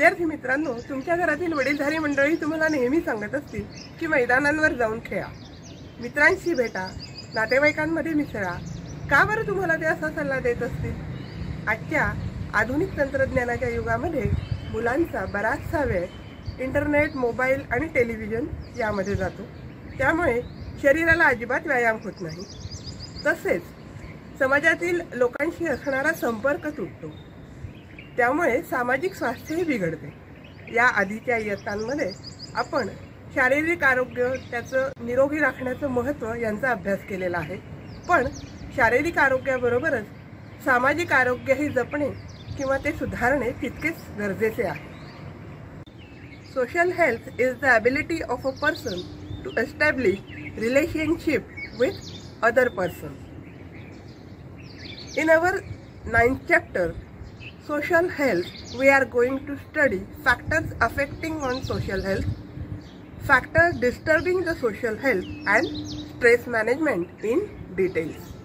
विद्यार्थी मित्रांनो, तुमच्या घरातील वडीलधारी मंडळी तुम्हाला नेहमी सांगत असतील की मैदानांवर जाऊन खेळा, मित्रांशी भेटा, नातेवाईकांमध्ये मिसळा. का बरं तुम्हाला ते असा सल्ला देत असतील? आजच्या आधुनिक तंत्रज्ञानाच्या युगामध्ये मुलांचा बराचसा वेळ इंटरनेट, मोबाईल आणि टेलिव्हिजन यामध्ये जातो. त्यामुळे शरीराला अजिबात व्यायाम होत नाही. तसेच समाजातील लोकांशी असणारा संपर्क तुटतो. त्यामुळे सामाजिक स्वास्थ्यही बिघडते. या आधीच्या इयत्तांमध्ये आपण शारीरिक आरोग्य, त्याचं निरोगी राखण्याचं महत्त्व यांचा अभ्यास केलेला आहे. पण शारीरिक आरोग्याबरोबरच सामाजिक आरोग्यही जपणे किंवा ते सुधारणे तितकेच गरजेचे आहे. Social health is the ability of a person to establish relationship with other person. In our 9th chapter, Social Health, we are going to study factors affecting on social health, factors disturbing the social health and stress management in details.